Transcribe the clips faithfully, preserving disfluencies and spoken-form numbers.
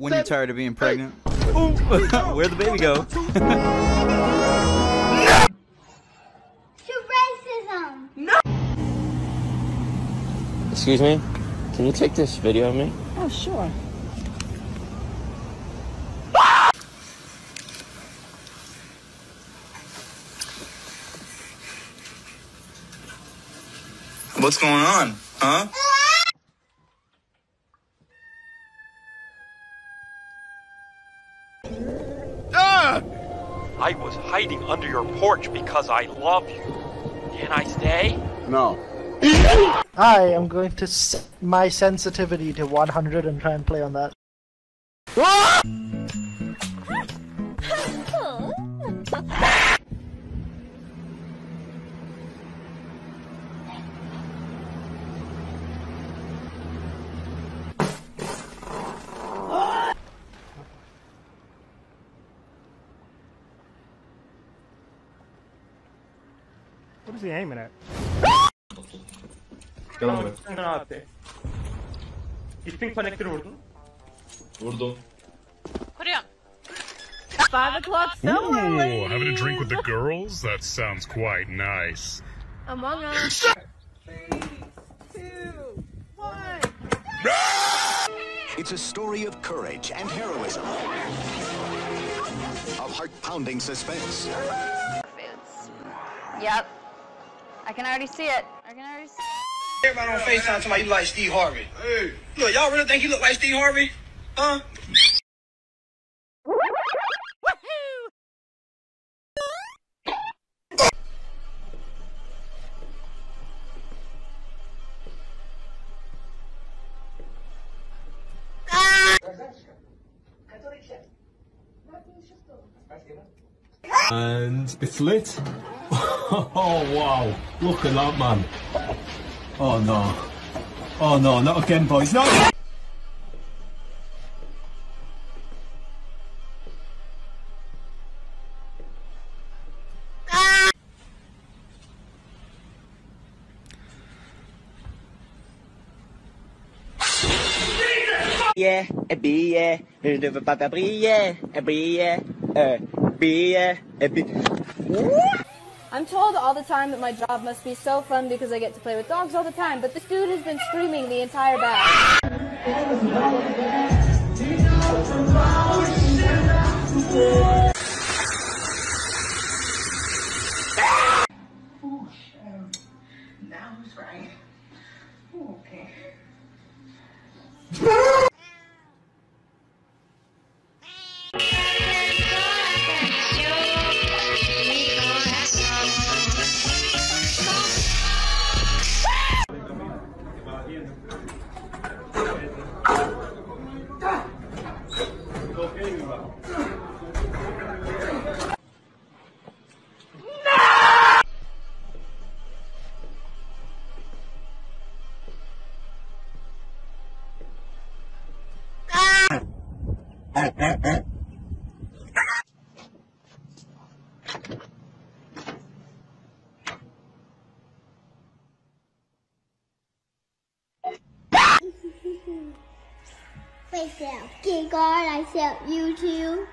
when you're tired of being pregnant. Ooh, where'd the baby go? No! To racism! No! Excuse me? Can you take this video of me? Oh, sure. What's going on, huh? Ah! I was hiding under your porch because I love you. Can I stay? No. I am going to set my sensitivity to one hundred and try and play on that. Ah! What is he aiming at? Gelemiyorum. Abi. İttin connector'ı vurdun. Vurdum. Kuruyorum. five o'clock somewhere. Ooh, having a drink with the girls? That sounds quite nice. Among us. three, two, one. It's a story of courage and heroism. Of heart-pounding suspense. Yep. I can already see it. I can already see it. Everybody on FaceTime talking about you like Steve Harvey. Hey. Look, y'all really think you look like Steve Harvey? Huh? And it's lit. Oh wow, look at that man. Oh no. Oh no, not again boys, not again! Yeah, a bee, yeah, a papa brie, yeah, a bee, yeah, a bee, yeah, a bee. I'm told all the time that my job must be so fun because I get to play with dogs all the time, but this dude has been screaming the entire bag. Oh, that was right. Okay. Myself, kick on myself, YouTube.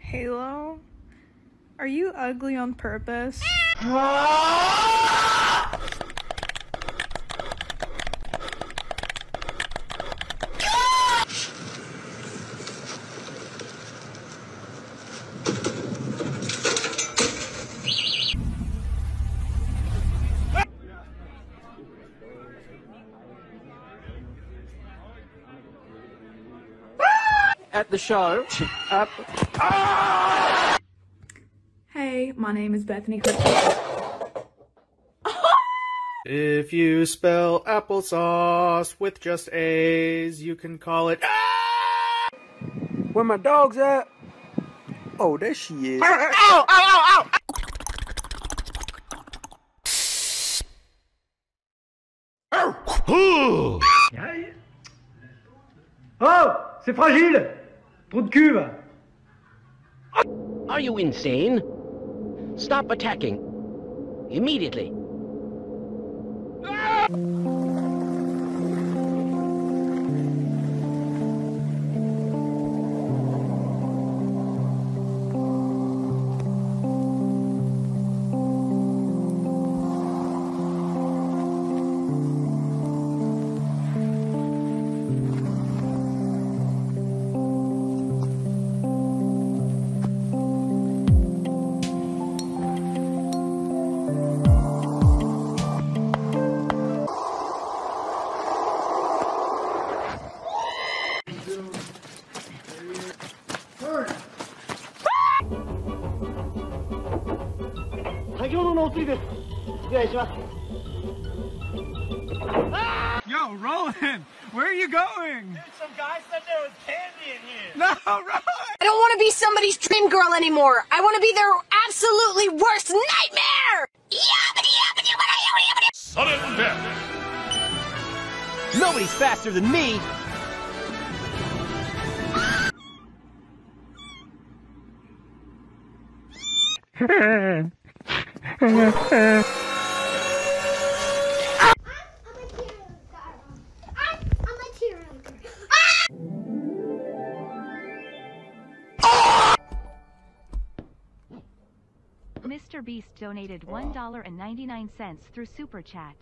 Halo, are you ugly on purpose? At the show. Up. Ah! Hey, my name is Bethany Christian. If you spell applesauce with just A's, you can call it. Ah! Where my dog's at? Oh, there she is. Ow! Ow! Ow! Ow! Oh! Oh! C'est fragile! Trop de cube. Are you insane? Stop attacking. Immediately. Ah! Yo, Roland, where are you going? Dude, some guy said there was candy in here. No, Roland! I don't want to be somebody's dream girl anymore. I want to be their absolutely worst nightmare! Sudden death! Nobody's faster than me! ah! I'm, I'm a tear anchor. Ah! Ah! Mister Beast donated one dollar and ninety-nine cents through Super Chat.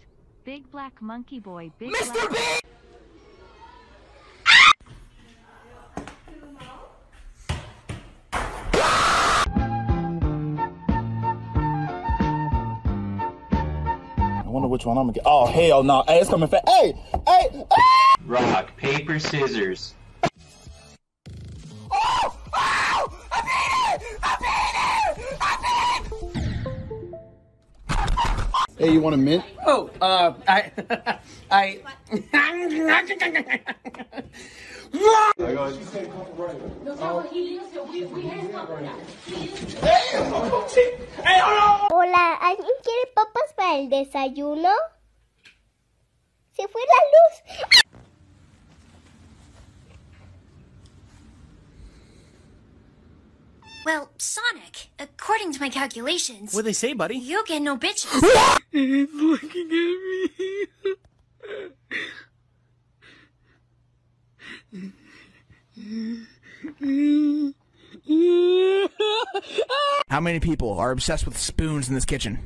Big Black Monkey Boy, Big Mister Black Beast! Which one I'm gonna get? Oh hell no! Hey, it's coming fast! Hey, hey, hey! Rock, paper, scissors. Oh! Oh! I beat it! I beat it! I beat it! Hey, you want a mint? Oh, uh, I, I. Hola, ¿alguien quiere papas para el desayuno? Se fue la luz. ¡Ah! Well, Sonic, according to my calculations... What'd they say, buddy? You'll get no bitches. It's looking at me. How many people are obsessed with spoons in this kitchen?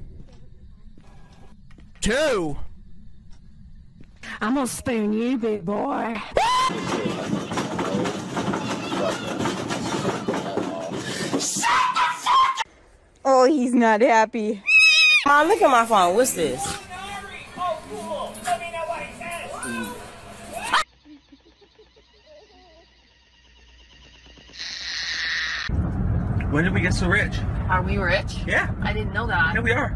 Two! I'm gonna spoon you, big boy. Oh, he's not happy. Mom, look at my phone. What's this? When did we get so rich? Are we rich? Yeah. I didn't know that. Yeah, we are.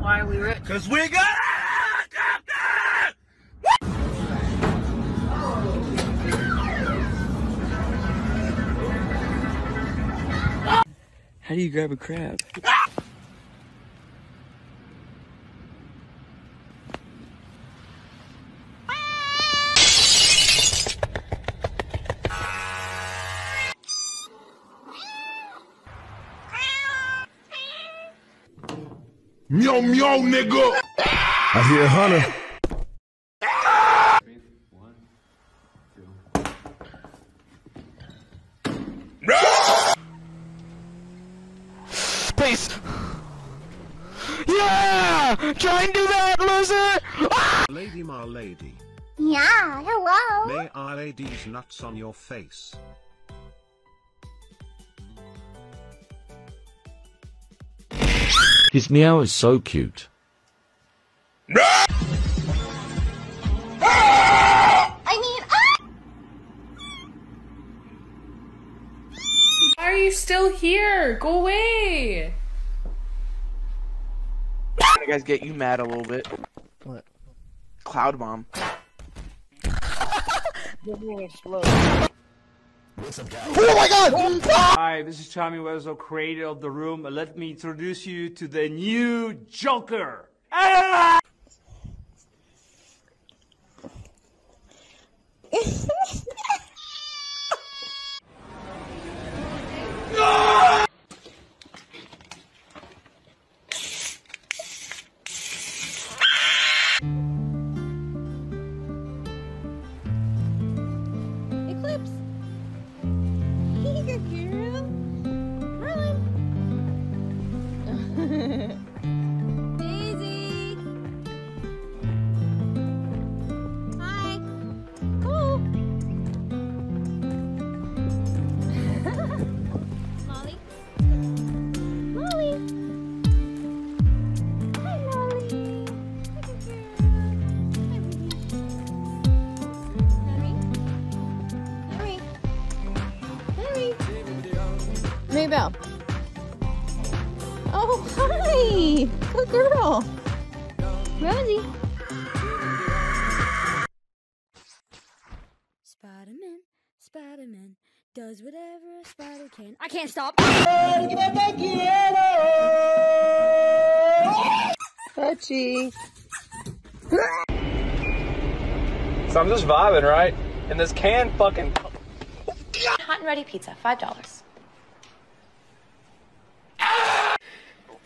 Why are we rich? Because we got it! How do you grab a crab? Meow meow nigga! I hear Hunter. Three, one, two. Please! Yeah! Try and do that, loser! Ah! Lady my lady. Yeah, hello. May our lady's nuts on your face. His meow is so cute. I mean, ah! Why are you still here? Go away! You guys get you mad a little bit. What? Cloud bomb. Oh my god! Hi, this is Tommy Wiseau, creator of The Room, and let me introduce you to the new Joker! Ah! ah! Eclipse! Daisy! Hi! Cool! Molly? Molly! Hi, Molly! Look at you! Hi, baby! Hurry! Hurry! Hurry! Maybelle! Oh, hi! Rosie, good girl. Rosie. Spider-Man, Spider-Man, does whatever a spider can. I can't stop. Touchy. So I'm just vibing, right? And this can fucking... Hot and ready pizza, five dollars.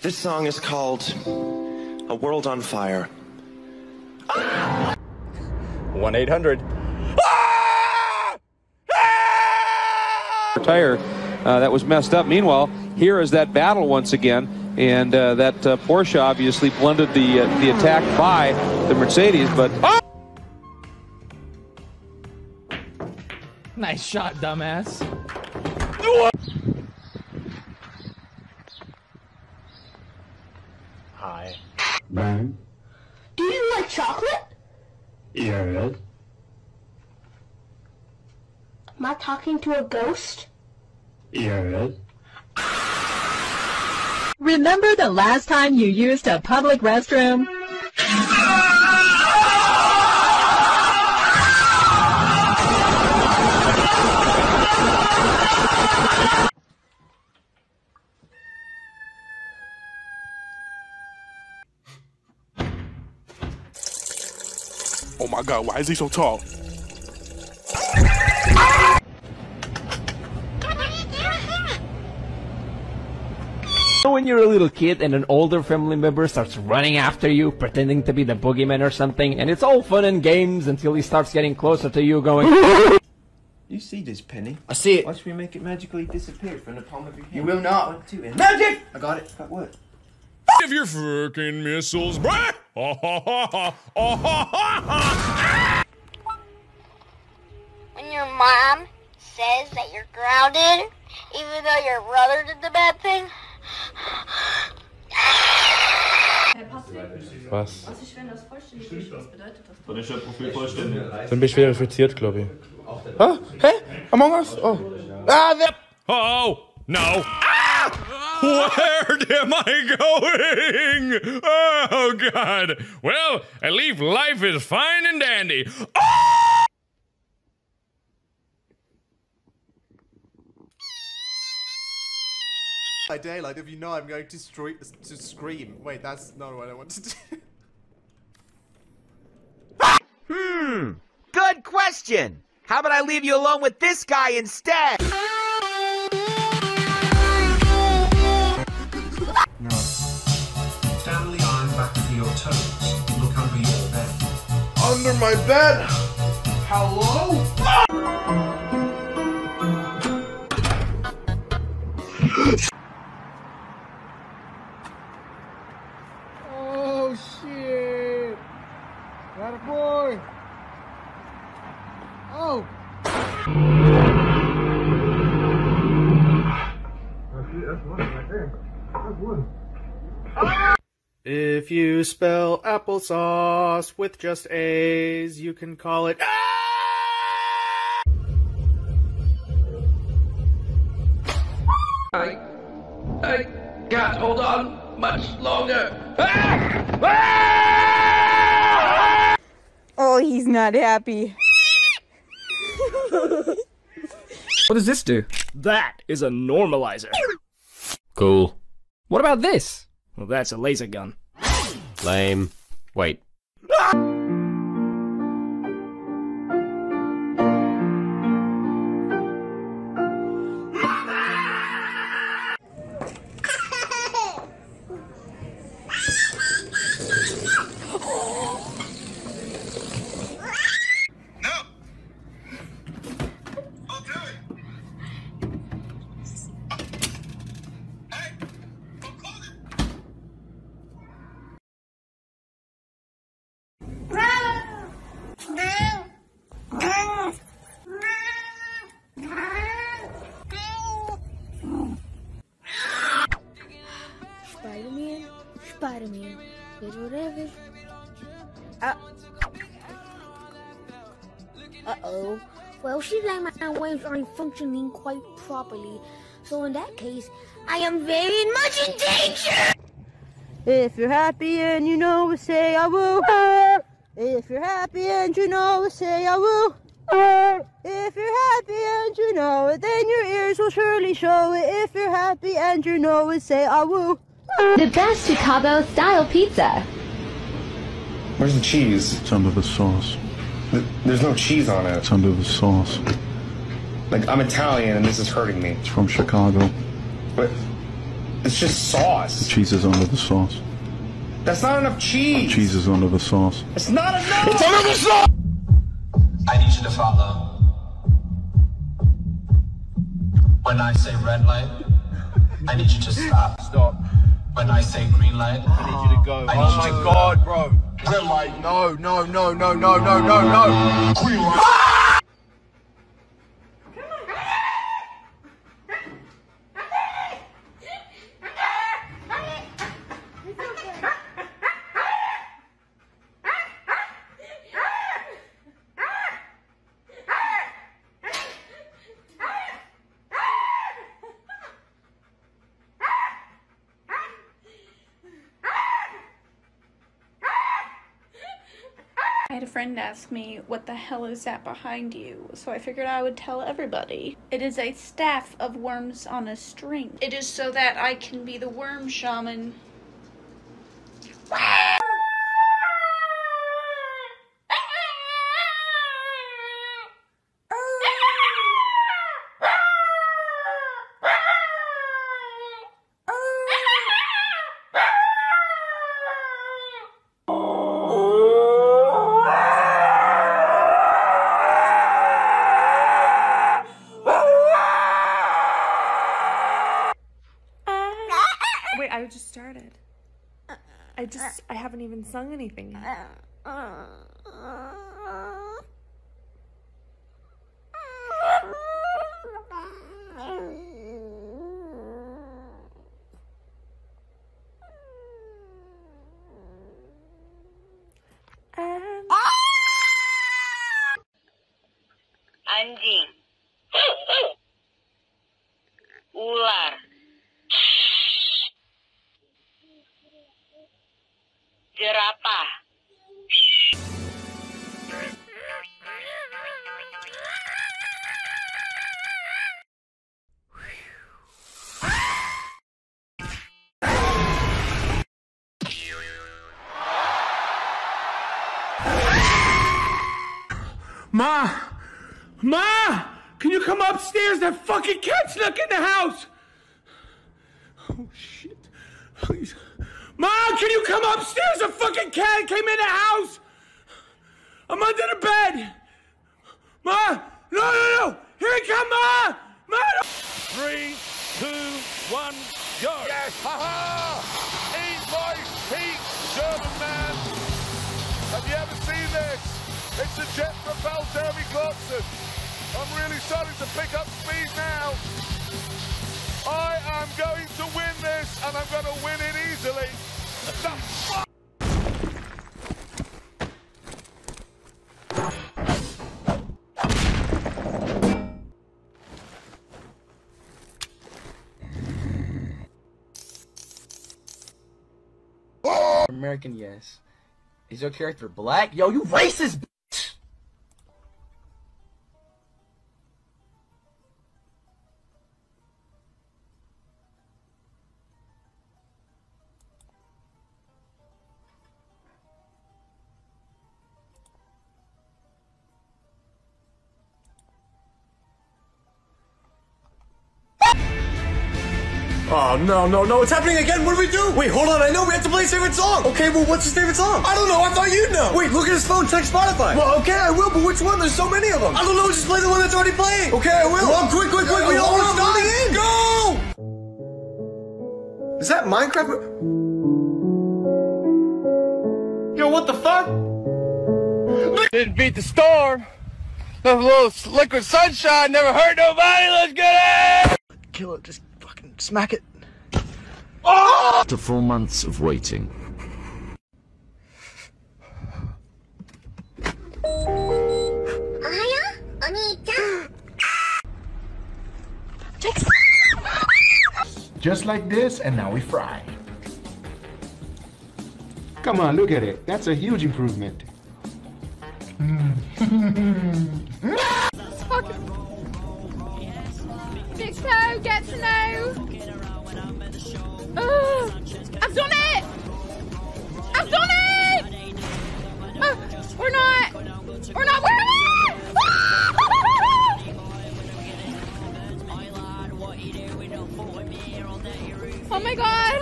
This song is called A World on Fire. one eight hundred. Retire. Uh, that was messed up. Meanwhile, here is that battle once again. And uh, that uh, Porsche obviously blended the, uh, the attack by the Mercedes, but... Oh! Nice shot, dumbass. Hi. Brian? Do you like chocolate? Yeah, really? Am I talking to a ghost? Yeah, really? Remember the last time you used a public restroom? Oh my God, why is he so tall? When you're a little kid and an older family member starts running after you, pretending to be the boogeyman or something, and it's all fun and games until he starts getting closer to you going... You see this, Penny? I see it. Watch me make it magically disappear from the palm of your hand. You will not. One, two, and magic! I got it. Got what? If your frickin' missiles... When your mom says that you're grounded, even though your brother did the bad thing... Was? Dann bin ich wieder infiziert, glaube ich. Ah, hey, Among Us? Oh. Ah, wer? Oh, no. Ah! Where am I going? Oh, God. Well, at least life is fine and dandy. Oh! By daylight, if you know I'm going to, to scream. Wait, that's not what I want to do. Hmm, good question. How about I leave you alone with this guy instead? No. Stand the iron back into your toes. Look under your bed. Under my bed? Hello? Ah! Boy. Oh. If you spell applesauce with just A's, you can call it. Ah! I, I can't hold on much longer. Ah! Ah! Oh, he's not happy. What does this do? That is a normalizer. Cool. What about this? Well, that's a laser gun. Lame. Wait. Ah! Spider-Man, did whatever. Uh, Uh-oh. Well, she's like my waves aren't functioning quite properly. So in that case, I am very much in danger! If you're happy and you know it, say I will. If you're happy and you know it, say I will. If you're happy and you know it, then your ears will surely show it. If you're happy and you know it, say I will. The best Chicago style pizza. Where's the cheese? It's under the sauce. There's no cheese on it. It's under the sauce. Like, I'm Italian and this is hurting me. It's from Chicago. But it's just sauce. The cheese is under the sauce. That's not enough cheese. The cheese is under the sauce. It's not enough. It's under the sauce. I need you to follow. When I say red light, I need you to stop. Stop. When I say green light, I need you to go. I need oh you my to God, go. Bro. Red light. No, no, no, no, no, no, no, no. Green light. Ah! I had a friend ask me, what the hell is that behind you? So I figured I would tell everybody. It is a staff of worms on a string. It is so that I can be the worm shaman. I just started. I just, I haven't even sung anything yet. Ma! Ma! Can you come upstairs? That fucking cat snuck in the house! Oh, shit. Please. Ma, can you come upstairs? A fucking cat came in the house! I'm under the bed! Ma! No, no, no! Here it comes, Ma! Ma! No. Three, two, one, go! Yes! Ha-ha! Eat my feet, German man! Have you ever seen this? It's a jet propelled Jeremy Clarkson. I'm really starting to pick up speed now. I am going to win this, and I'm going to win it easily. The fuck? American, yes. Is your character black? Yo, you racist! Oh, no, no, no, it's happening again. What do we do? Wait, hold on, I know we have to play his favorite song. Okay, well, what's his favorite song? I don't know, I thought you'd know. Wait, look at his phone, text Spotify. Well, okay, I will, but which one? There's so many of them. I don't know, just play the one that's already playing. Okay, I will. Well, quick, quick, quick, we all stop. Go! Is that Minecraft? Yo, what the fuck? Didn't beat the storm. A little liquid sunshine, never hurt nobody, let's get it! Kill it, just... smack it. Oh! After four months of waiting. Just like this, and now we fry. Come on, look at it. That's a huge improvement. Six no, get to know. Oh, I've done it! I've done it! Oh, we're not! We're not! Where am I? Ah! Oh my god!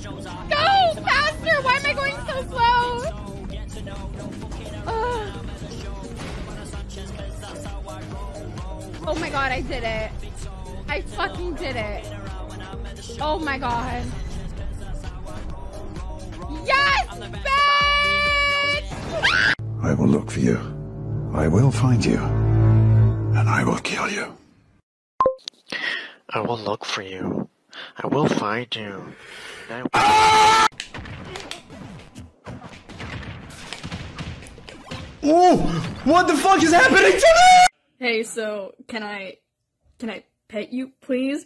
Go faster! Why am I going so slow? Oh, oh my god, I did it. I fucking did it. Oh my god. Yes, bitch! I will look for you. I will find you. And I will kill you. I will look for you. I will find you. I will... Ah! Ooh! What the fuck is happening to me? Hey, so can I can I pet you, please?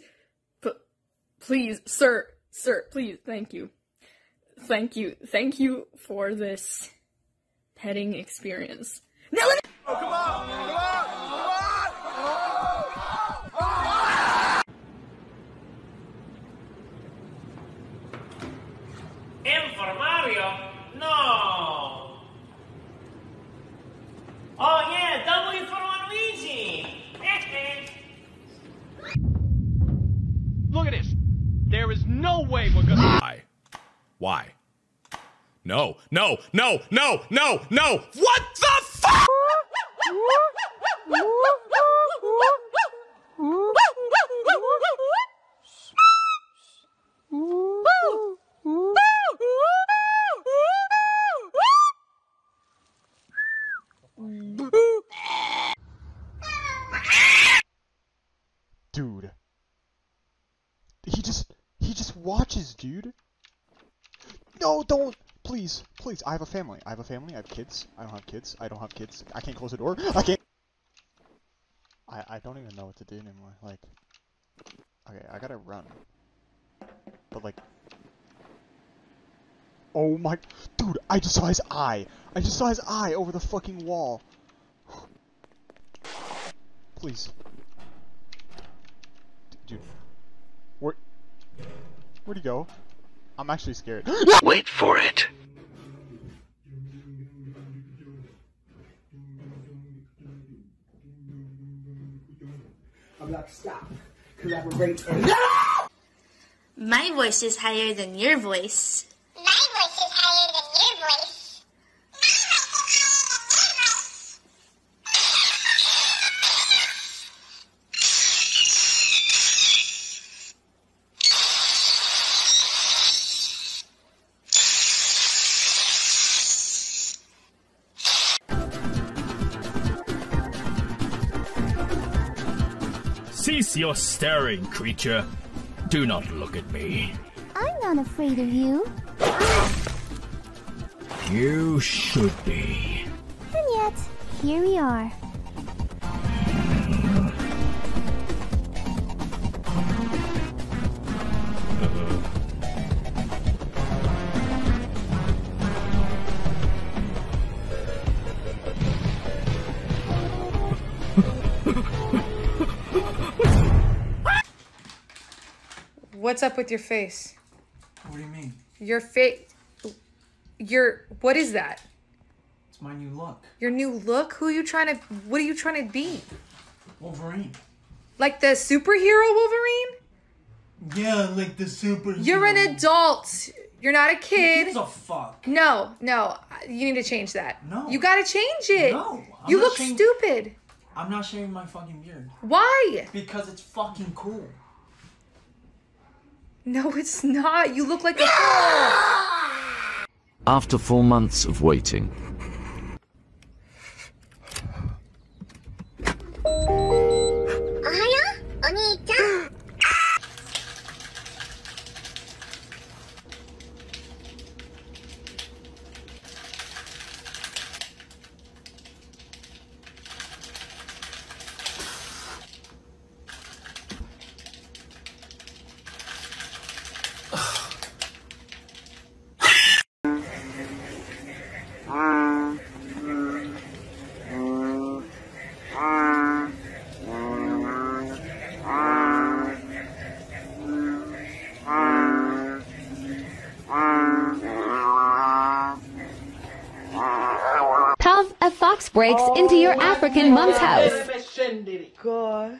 Please, sir, sir, please, thank you. Thank you, thank you for this petting experience. Now let me- oh, come on, come on, come on, come on, come on! Informario? No! Oh yeah, W for Waluigi! Look at this! There is no way we're gonna- Why? Why? No, no, no, no, no, no! What the fuck?! Dude. He just- He just watches, dude. No, don't. Please, please. I have a family. I have a family. I have kids. I don't have kids. I don't have kids. I can't close the door. I can't. I, I don't even know what to do anymore. Like, okay, I gotta run. But like, oh my, dude, I just saw his eye. I just saw his eye over the fucking wall. Please. Dude. Where... Where'd he go? I'm actually scared. Wait for it! I'm like, stop. Collaborate and... No! My voice is higher than your voice. My voice is higher than your voice. My voice is higher than your voice. Cease your staring, creature. Do not look at me. I'm not afraid of you. You should be. And yet, here we are. What's up with your face? What do you mean? Your face... Your... What is that? It's my new look. Your new look? Who are you trying to... What are you trying to be? Wolverine. Like the superhero Wolverine? Yeah, like the superhero. You're an adult. You're not a kid. Who gives a fuck? No, no. You need to change that. No. You gotta change it. No. I'm you look stupid. I'm not shaving my fucking beard. Why? Because it's fucking cool. No, it's not. You look like a fool. After four months of waiting. fox breaks oh, into your African mom's house. Gosh.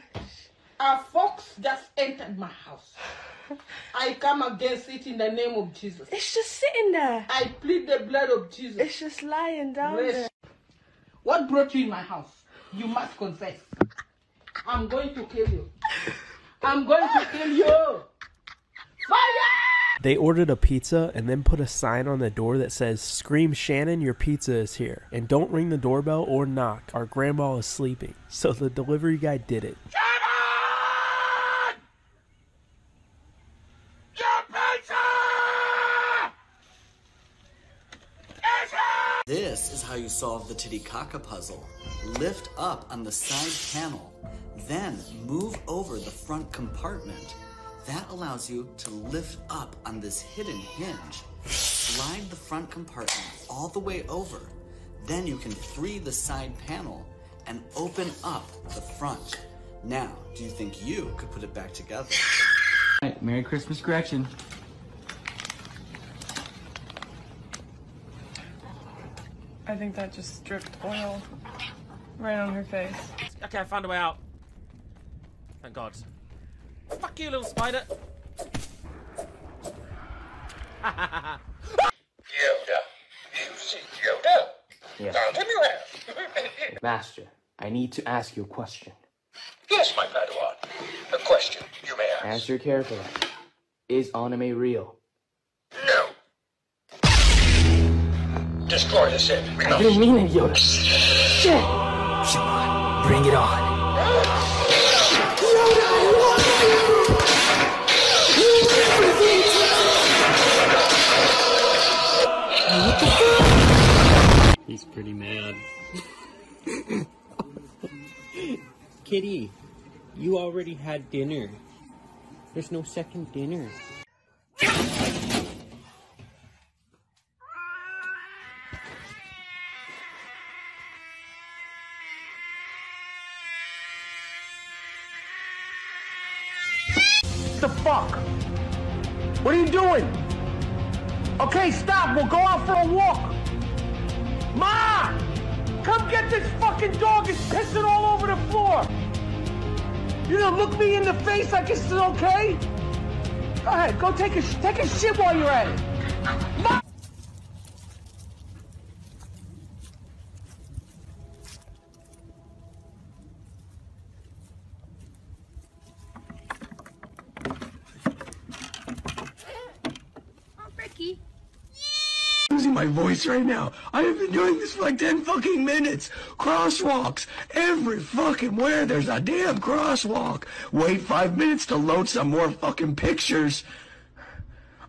A fox just entered my house. I come against it in the name of Jesus. It's just sitting there. I plead the blood of Jesus. It's just lying down there. What brought you in my house? You must confess. I'm going to kill you. I'm going to kill you. Fire! They ordered a pizza and then put a sign on the door that says, "Scream Shannon, your pizza is here. And don't ring the doorbell or knock. Our grandma is sleeping." So the delivery guy did it. Shannon! Your pizza! Is here! This is how you solve the Titicaca puzzle. Lift up on the side panel. Then move over the front compartment. That allows you to lift up on this hidden hinge. Slide the front compartment all the way over. Then you can free the side panel and open up the front. Now, do you think you could put it back together? All right, Merry Christmas, Gretchen. I think that just dripped oil right on her face. Okay, I found a way out. Thank God. Fuck you, little spider! Yoda! You see Yoda? Yes. Not anywhere! Master, I need to ask you a question. Yes, my Padawan. A question you may ask. Answer carefully. Is anime real? No! Destroy the Sith. I must. Didn't mean it, Yoda. Shit! Come on, bring it on. He's pretty mad. Kitty, you already had dinner. There's no second dinner. What the fuck? What are you doing? Okay, stop. We'll go out for a walk. Ma! Come get this fucking dog. It's pissing all over the floor. You don't look me in the face like this is okay? Go ahead. Go take a, take a shit while you're at it. Ma! My voice right now. I have been doing this for like ten fucking minutes. Crosswalks. Every fucking where there's a damn crosswalk. Wait five minutes to load some more fucking pictures.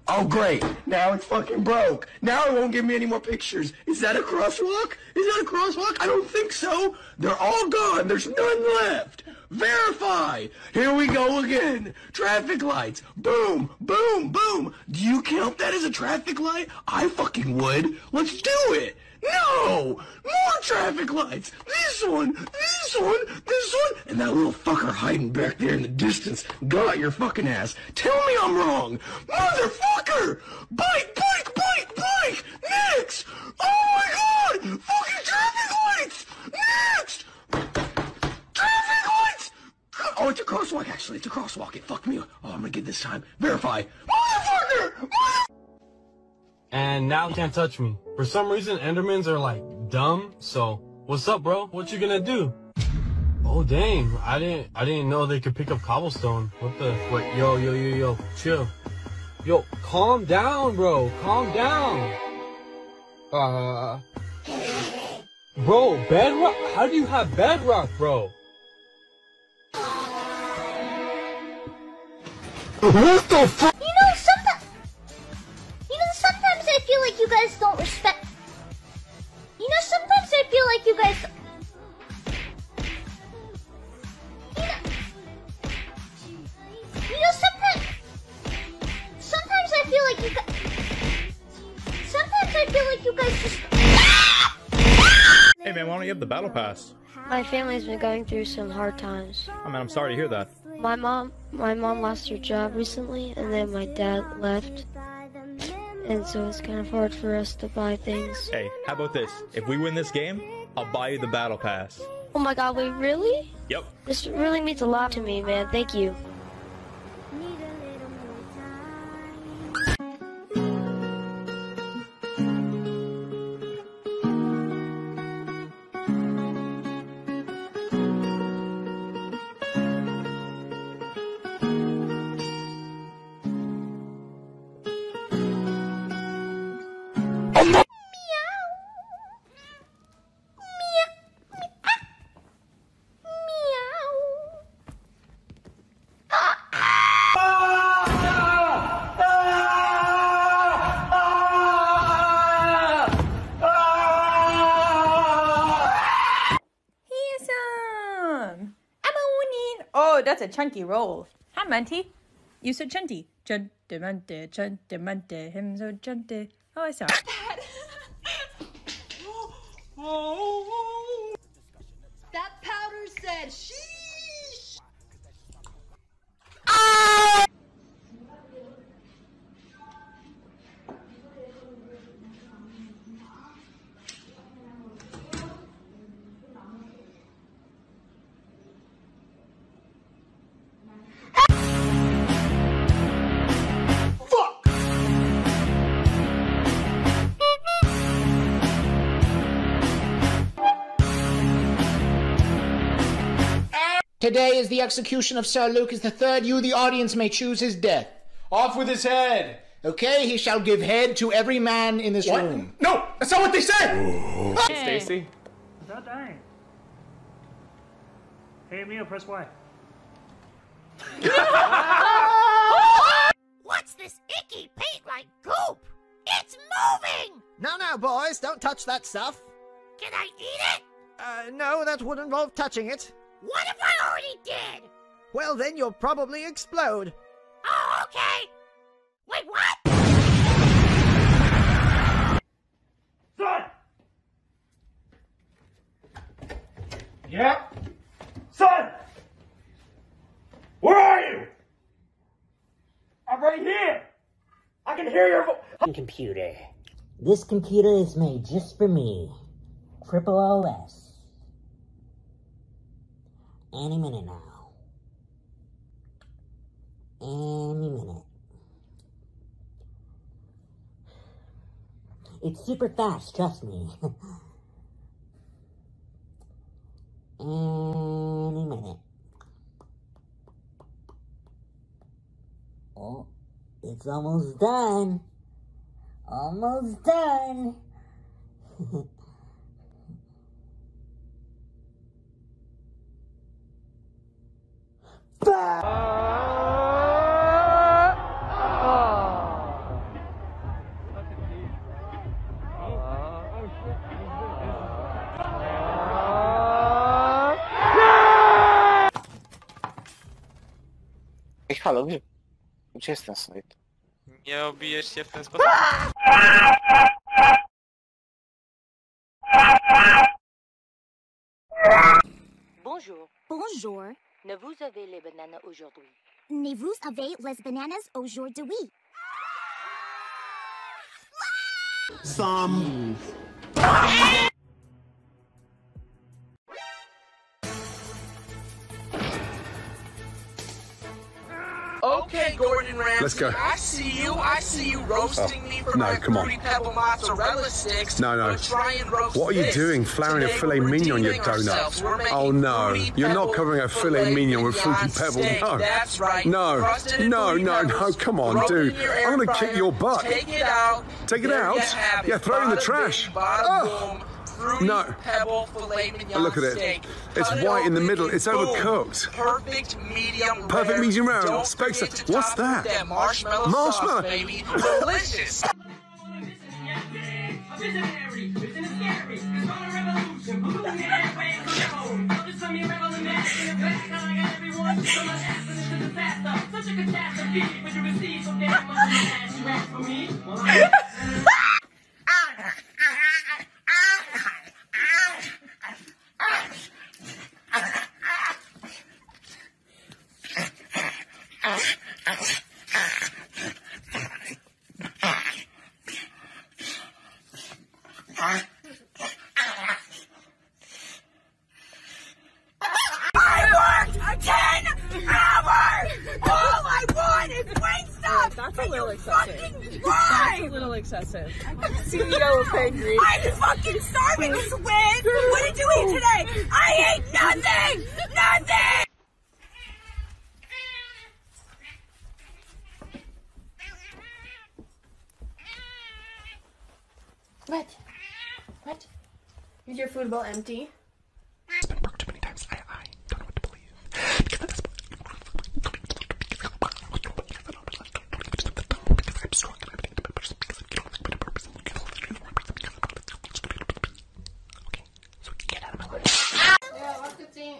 Oh great. Now it's fucking broke. Now it won't give me any more pictures. Is that a crosswalk? Is that a crosswalk? I don't think so. They're all gone. There's none left. Verify. Here we go again. Traffic lights. Boom, boom, boom. Do you count that as a traffic light? I fucking would. Let's do it. No! More traffic lights. This one, this one, this one. And that little fucker hiding back there in the distance. Got your fucking ass. Tell me I'm wrong. Motherfucker! Bike, bike, bike, bike. Next. Oh my God! Fucking traffic lights. Next. Traffic lights! Oh, it's a crosswalk, actually. It's a crosswalk. It fucked me up. Oh, I'm gonna get this time. Verify. Motherfucker! Mother and now can't touch me. For some reason, Endermans are, like, dumb. So, what's up, bro? What you gonna do? Oh, dang. I didn't I didn't know they could pick up cobblestone. What the? Wait, yo, yo, yo, yo. Chill. Yo, calm down, bro. Calm down. Uh... Bro, bedrock? How do you have bedrock, bro? What the fuck? You know, sometimes, you know, sometimes I feel like you guys don't respect. You know, sometimes I feel like you guys. You know, you know, sometimes, sometimes I feel like you guys. Sometimes I feel like you guys just. Hey man, why don't you have the battle pass? My family's been going through some hard times. I mean, I'm sorry to hear that. My mom, my mom lost her job recently, and then my dad left. And so it's kind of hard for us to buy things. Hey, how about this? If we win this game, I'll buy you the battle pass. Oh my god, wait, really? Yep. This really means a lot to me, man. Thank you. A chunky roll. Hi, Munty. You said chunty. Chunty, munty, chunty, munty, him so chunty. Oh, I saw it. That powder said sheesh. Ah! Today is the execution of Sir Lucas the third. You, the audience, may choose his death. Off with his head. Okay, he shall give head to every man in this what? room. No, that's not what they said. Oh. Hey. Stacy. Stop dying. Hey, Mia, press Y. What's this icky paint-like goop? It's moving. No, no, boys, don't touch that stuff. Can I eat it? Uh, no, that would involve touching it. What if I already did? Well, then you'll probably explode. Oh, okay. Wait, what? Son! Yeah? Son! Where are you? I'm right here. I can hear your voice. Computer. This computer is made just for me. Triple O S. Any minute now. Any minute. It's super fast, trust me. Any minute. Oh, it's almost done. Almost done. Uh, oh. Ej, halo, gdzie, gdzie jest ten slajd? Nie obijesz się w ten sposób. Bonjour. Bonjour. Ne vous avez les bananes aujourd'hui. Ne vous avez les bananes aujourd'hui. Some. Okay, Gordon Ramsay. Let's go. I see you. I see you roasting oh, me for no, my fruity pebble mozzarella sticks. No, no. Try and roast what are you this? doing? Flouring Today a filet mignon on your donuts. Oh no! You're not covering a filet mignon with fruity pebble. Steak. No. That's right. No. No, no, no, no. Come on, dude. I'm gonna kick your butt. Take it out. Take it out. Yeah, throw it in the trash. Big, oh. Boom. Fruity no. Pebble filet mignon Look at it. Steak. It's Cut white it in the middle. It's boom. overcooked. Perfect medium Perfect medium rare. Don't forget to What's that? that marshmallow. Marshmallow. Sauce, baby. Delicious. excessive. Fucking That's a little excessive. C E O of Pangry. I'm fucking starving, Swig! What did you eat today? I ate nothing! Nothing! What? What? Is your food bowl empty? It's been broken too many times. I, I don't know what to believe. Okay, so get out of my life. Yeah, what's the thing?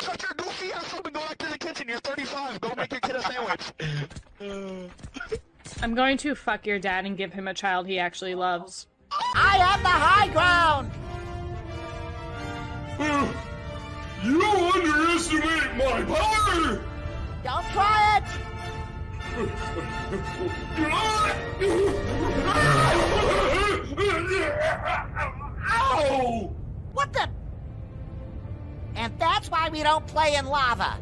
Shut your goofy ass up and go back to the kitchen. You're thirty-five. Go make your kid a sandwich. I'm going to fuck your dad and give him a child he actually loves. I have the high ground! Uh, you underestimate my power! Don't try it! Ow! What the? And that's why we don't play in lava.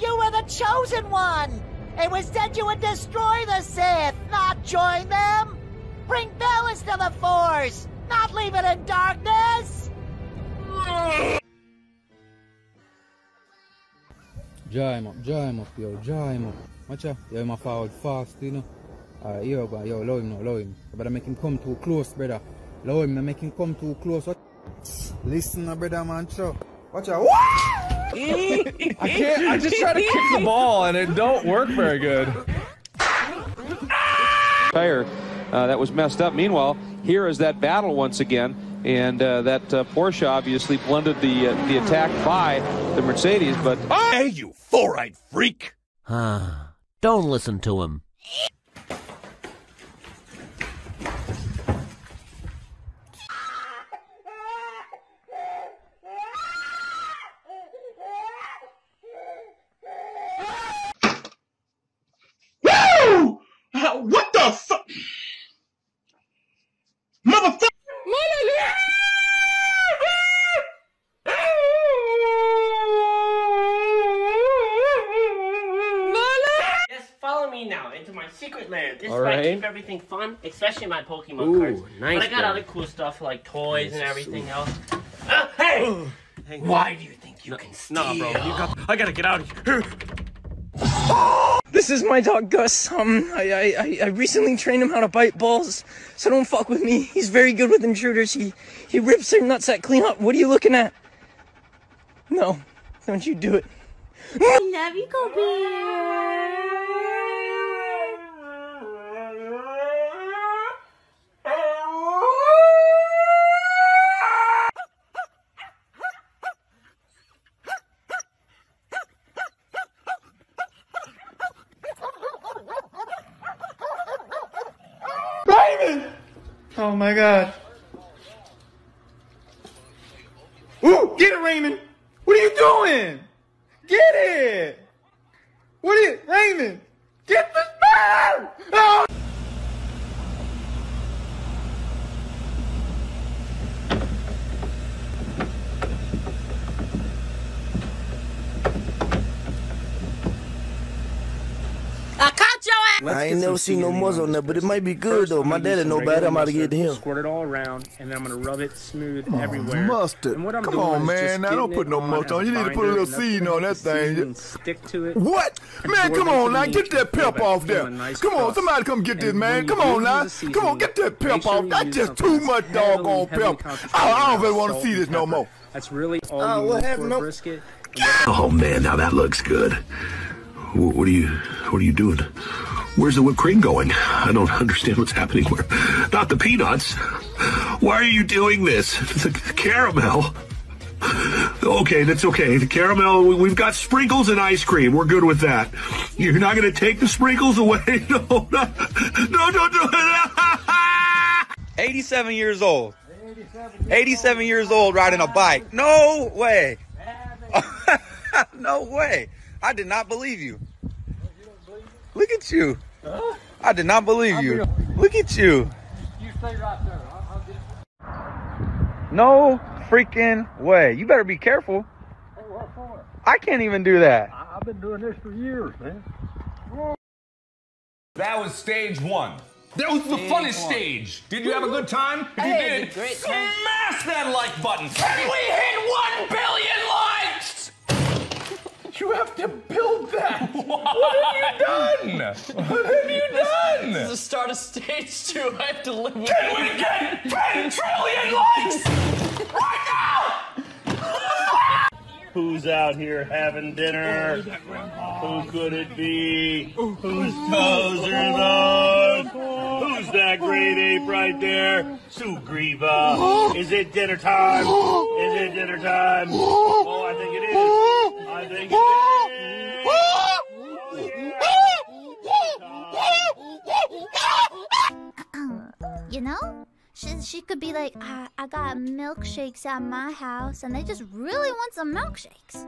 You were the chosen one! It was said you would destroy the Sith, not join them! Bring balance to the Force, not leave it in darkness! Dry him up, dry him up, yo, dry him up. Watch out, yo, my forward fast, you know? Alright, yo, but yo, low him now, low him. You better make him come too close, brother. Low him, make him come too close. Listen, brother, man, show. Watch out. I can't. I just try to kick the ball and it don't work very good. Tire uh, that was messed up. Meanwhile, here is that battle once again, and uh, that uh, Porsche obviously blended the uh, the attack by the Mercedes. But hey, you four-eyed freak! Ah, don't listen to him. Everything fun, especially my Pokemon Ooh, cards. Nice but I got guy. other cool stuff like toys nice. and everything else. Uh, hey! Ooh, why do you think you no, can steal? Nah, bro. You got, I gotta get out of here. This is my dog Gus. Um, I, I I recently trained him how to bite balls, so don't fuck with me. He's very good with intruders. He he rips their nutsack clean up. What are you looking at? No, don't you do it. I love you, Kobe. Oh my God. Ooh, get it, Raymond. What are you doing? Get it. What is it, Raymond? Get this man! Oh! Let's I ain't never seen no muzzle on that, but it might be good. First, though. My daddy know bad. I'm out to get him. Squirt it all around, and then I'm gonna rub it smooth oh, everywhere. Mustard. And what I'm Come doing on, man. Now don't put no mustard on. You need to put a little seed on that thing. Stick to it. What? Man, come on now. Get that pep off there. Nice come on, somebody come get this, man. Come on now. Come on, get that pep off. That's just too much doggone pep. I don't really want to see this no more. That's really all you need for brisket. Oh man, now that looks good. What are you? What are you doing? Where's the whipped cream going? I don't understand what's happening here. Not the peanuts. Why are you doing this? The caramel. Okay, that's okay. The caramel, we've got sprinkles and ice cream. We're good with that. You're not going to take the sprinkles away? No, no, no, no, no. eighty-seven years old. eighty-seven years old riding a bike. No way. No way. I did not believe you. Look at you. Huh? I did not believe you. Look at you. You stay right there. I'll, I'll get it. No freaking way. You better be careful. Hey, what? I can't even do that. I've been doing this for years, man. Whoa. That was stage one. That was the funnest stage. Did you have a good time? If you did, smash that like button. And we hit one billion likes! You have to build that. What? What have you done? What have you done? This is the start of stage two. I have to live with it. Can we get ten trillion likes right now? Who's out here having dinner? Who could it be? Ooh. Whose toes are those? Who's that great ape right there? Sugriva. Is it dinner time? Is it dinner time? Oh, I think it is. I think it is. Oh, yeah. You know? She, she could be like, I, I got milkshakes at my house, and they just really want some milkshakes.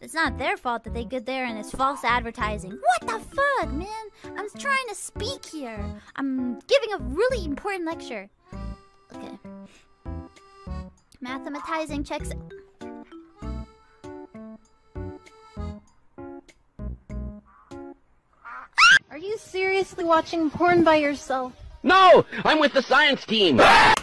It's not their fault that they get there and it's false advertising. What the fuck, man? I'm trying to speak here. I'm giving a really important lecture. Okay. Mathematizing checks. Are you seriously watching porn by yourself? No! I'm with the science team! Ah!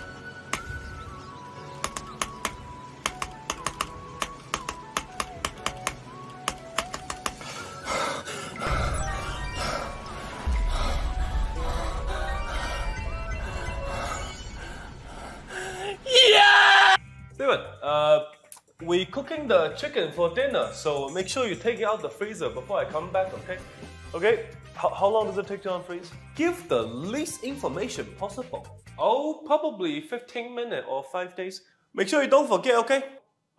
Yeah! Steven, uh, we're cooking the chicken for dinner, so make sure you take it out the freezer before I come back, okay? Okay? H- how long does it take to unfreeze? Give the least information possible. Oh, probably fifteen minutes or five days. Make sure you don't forget, okay?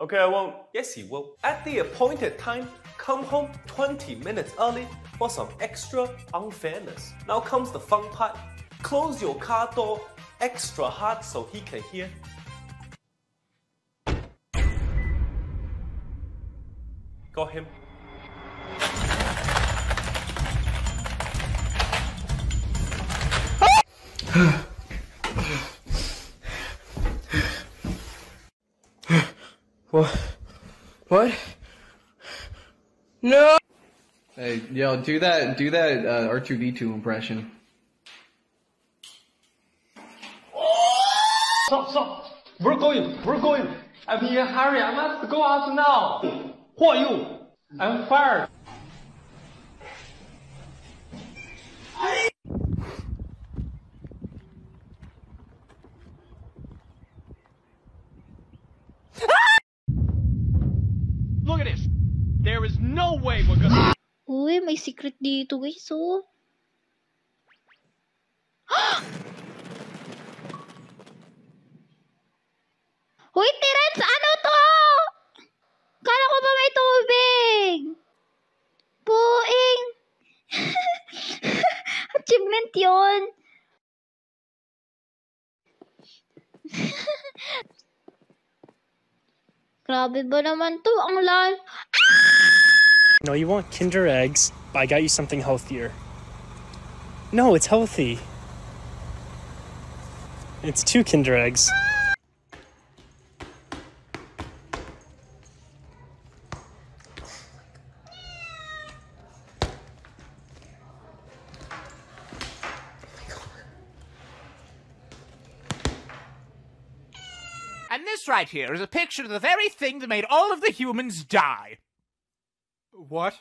Okay, I won't. Yes, you will. At the appointed time, come home twenty minutes early for some extra unfairness. Now comes the fun part. Close your car door extra hard so he can hear. Got him. What? What? No! Hey, yo, do that, do that uh, R two D two impression. Stop, stop! We're going, we're going! I'm in a hurry, I must go out now! Who are you? I'm fired! There is no way we're gonna. Uy, may secret dito guys, oh. Uy, Terence, ano to? Kala ko ba may tubig? Puing. Achievement yun. Grabe ba naman to? Ang lal. No, you want Kinder Eggs, but I got you something healthier. No, it's healthy. It's two Kinder Eggs. And this right here is a picture of the very thing that made all of the humans die. What?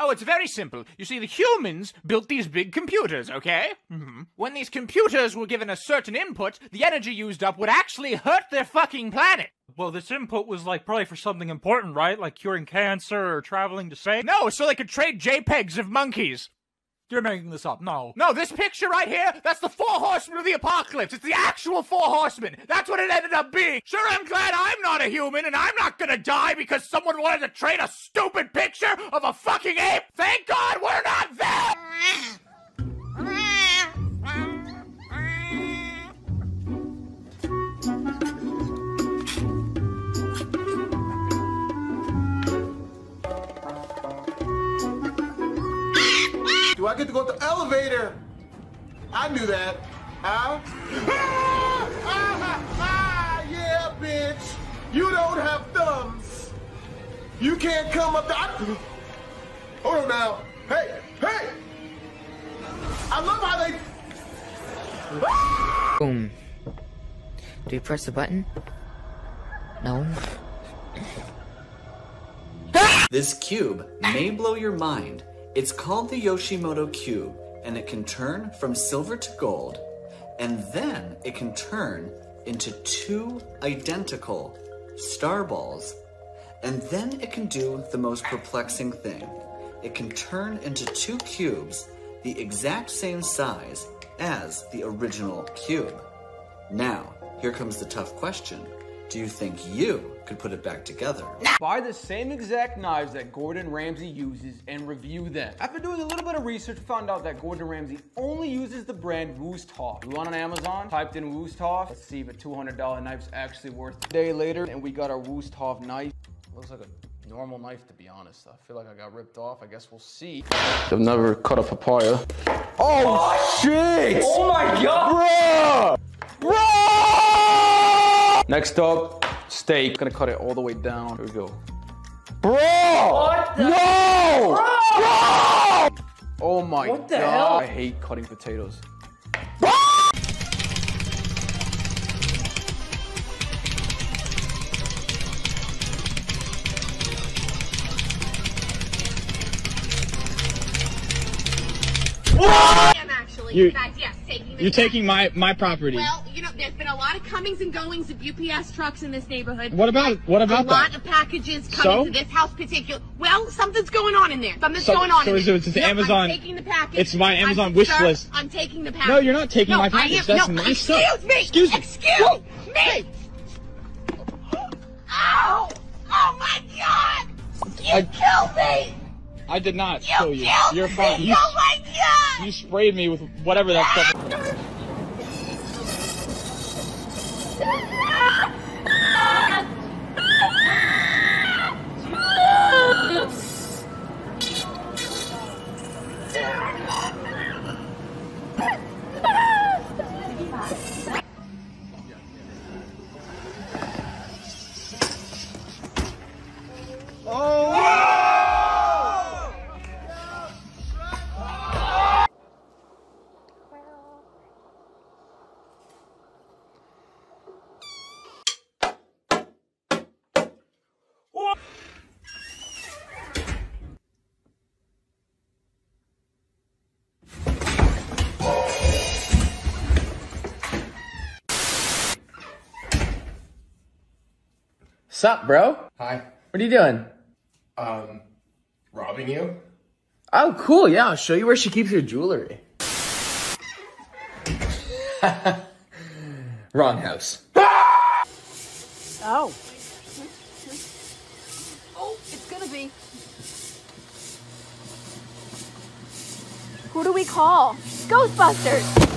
Oh, it's very simple. You see, the humans built these big computers, okay? Mm-hmm. When these computers were given a certain input, the energy used up would actually hurt their fucking planet. Well, this input was, like, probably for something important, right? Like curing cancer or traveling to space? No, so they could trade JPEGs of monkeys. You're making this up, no. No, this picture right here, that's the Four Horsemen of the Apocalypse. It's the actual Four Horsemen. That's what it ended up being. Sure, I'm glad I'm not a human and I'm not gonna die because someone wanted to trade a stupid picture of a fucking ape. Thank God we're not there! Do I get to go to the elevator? I knew that. Huh? Ah, ah, ah, yeah, bitch. You don't have thumbs. You can't come up the... I, hold on now. Hey, hey! I love how they... Ah! Boom. Do you press the button? No. This cube may blow your mind. It's called the Yoshimoto Cube, and it can turn from silver to gold, and then it can turn into two identical star balls, and then it can do the most perplexing thing. It can turn into two cubes the exact same size as the original cube. Now, here comes the tough question. Do you think you could put it back together? Buy the same exact knives that Gordon Ramsay uses and review them. After doing a little bit of research, we found out that Gordon Ramsay only uses the brand Wusthof. We went on Amazon, typed in Wusthof. Let's see if a two hundred dollar knife's actually worth it. A day later, and we got our Wusthof knife. Looks like a normal knife, to be honest. I feel like I got ripped off. I guess we'll see. I've never cut a papaya. Oh, oh shit! Oh my god! Bruh! Bruh! Next up, steak. I'm gonna cut it all the way down. Here we go. Bro! What the? No! Bro! Bro! Oh my god. What the hell? I hate cutting potatoes. Bro! I am actually, you, in fact, yes, taking this. You're taking my, my property. Well, you know, there's been a lot of comings and goings of U P S trucks in this neighborhood. What about what about that? A lot that? of packages coming so? to this house particular. Well, something's going on in there. Something's so, going on so in there. So it's no, Amazon. I'm taking the package. It's my Amazon I'm, wish sir, list. I'm taking the package. No, you're not taking no, my package. That's no, nice excuse stuff. Me. Excuse me. Excuse me. Ow! Oh my god! You I, killed me! I did not you kill you. Killed you're fine. Me. You, oh my god! You sprayed me with whatever that stuff is. Sup, bro? Hi. What are you doing? Um, robbing you? Oh, cool, yeah, I'll show you where she keeps her jewelry. Wrong house. Oh. Oh, it's gonna be. Who do we call? Ghostbusters!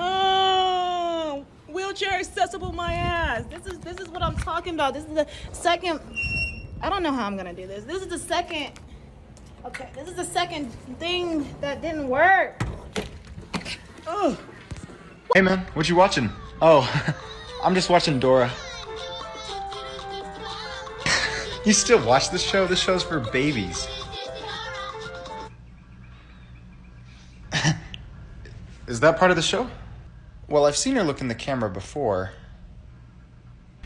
Oh, wheelchair accessible my ass. This is this is what I'm talking about. This is the second. I don't know how I'm gonna do this. This is the second. Okay, this is the second thing that didn't work. Oh. Hey man, what you watching? Oh, I'm just watching Dora. You still watch this show? This show's for babies. Is that part of the show? Well, I've seen her look in the camera before.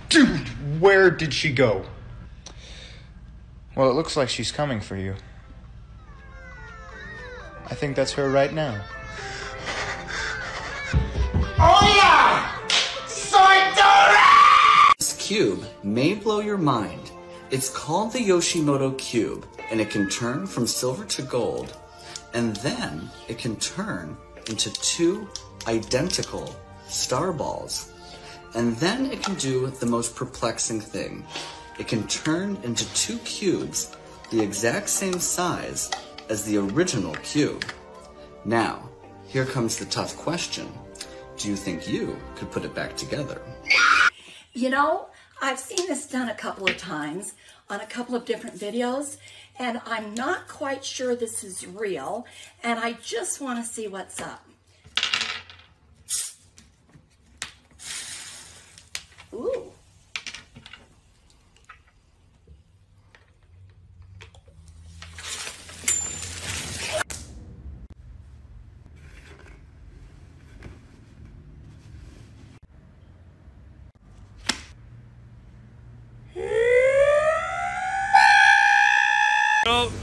Dude, where did she go? Well, it looks like she's coming for you. I think that's her right now. Oh yeah! Soy Dora! This cube may blow your mind. It's called the Yoshimoto Cube, and it can turn from silver to gold, and then it can turn into two identical star balls. And then it can do the most perplexing thing. It can turn into two cubes the exact same size as the original cube. Now, Here comes the tough question. Do you think you could put it back together? You know, I've seen this done a couple of times on a couple of different videos, and I'm not quite sure this is real, and I just want to see what's up. Ooh.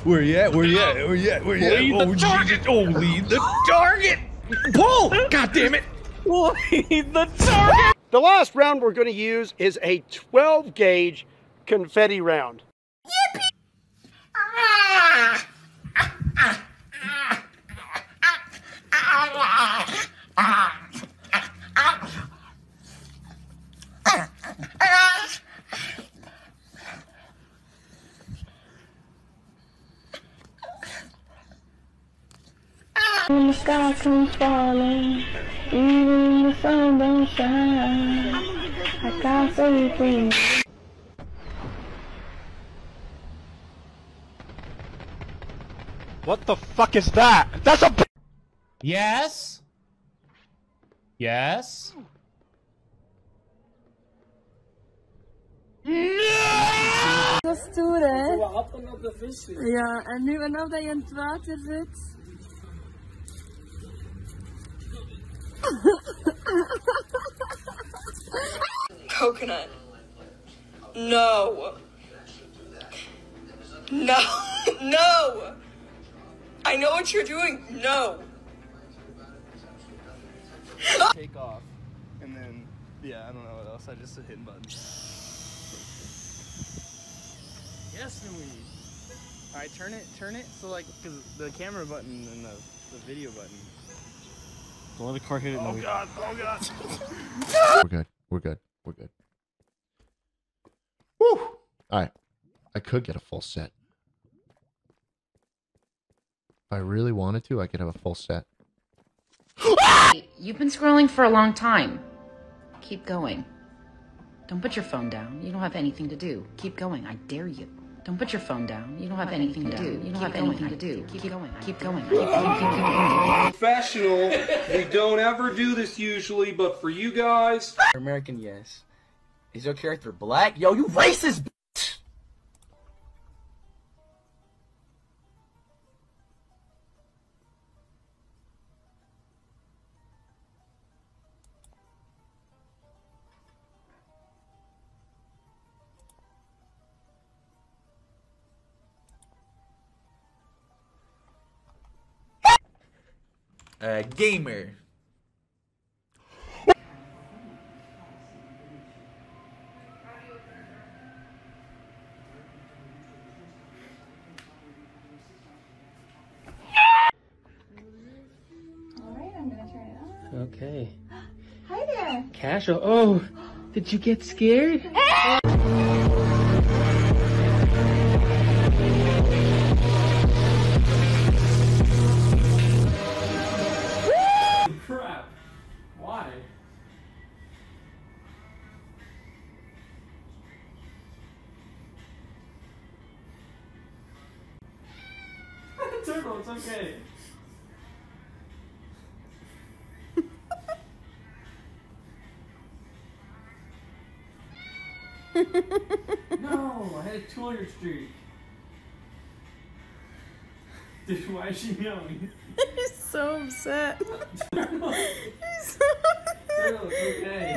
Where you at? Where you at? Where you at? Where you at? Where you at? Oh, the target! Oh, lead the target! Pull! God damn it! Lead the target! The last round we're going to use is a twelve gauge confetti round. Yippee! When the sky comes falling, even the sun don't shine, I got faith in you. What the fuck is that? That's a- Yes? Yes? No! Zo stoer, hè? Wat happen op de visje? Ja, en nu en of dat je in het water zit. Coconut. No. No. No. I know what you're doing. No. Take off. And then, yeah, I don't know what else. I just hit hitting buttons. Yes, Louise. Alright, turn it, turn it. So, like, because the camera button and the, the video button. Don't let the car hit it. Oh god, oh god. We're good. We're good. We're good. Woo! Alright. I could get a full set. If I really wanted to, I could have a full set. You've been scrolling for a long time. Keep going. Don't put your phone down. You don't have anything to do. Keep going. I dare you. Don't put your phone down. You don't have anything to do. You don't have anything to do. Keep going. Keep going. Keep going. Professional. We don't ever do this usually, but for you guys. American, yes. Is your character black? Yo, you racist, bitch! Uh, gamer. Alright, I'm gonna turn it on. Okay. Hi there. Casual. Oh, did you get scared? Hey! Turtle, it's okay. No, I had a two hundred streak. Dude, why is she yelling? He's so upset. Turtle. He's so Turtle, it's okay.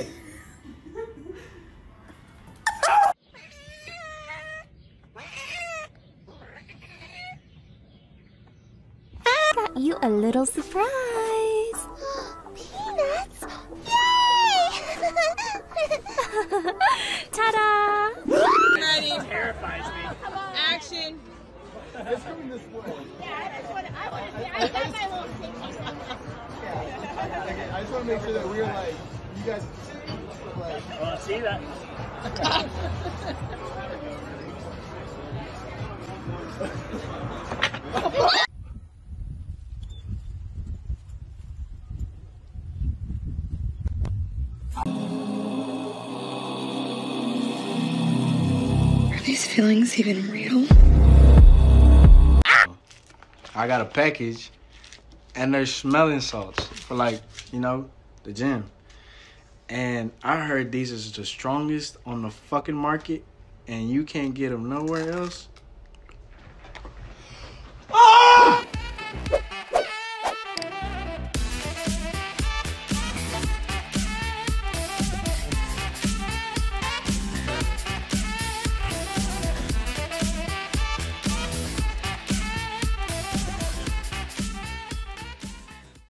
You a little surprise! Peanuts! Yay! Ta-da! Maddie terrifies me. Action! It's coming this way. Yeah, I just want to. I want to. I got my little pinky. Okay, I just want to make sure that we're like, you guys. Like, oh, see that? these feelings even real? I got a package, and they're smelling salts for, like, you know, the gym. And I heard these is the strongest on the fucking market, and you can't get them nowhere else.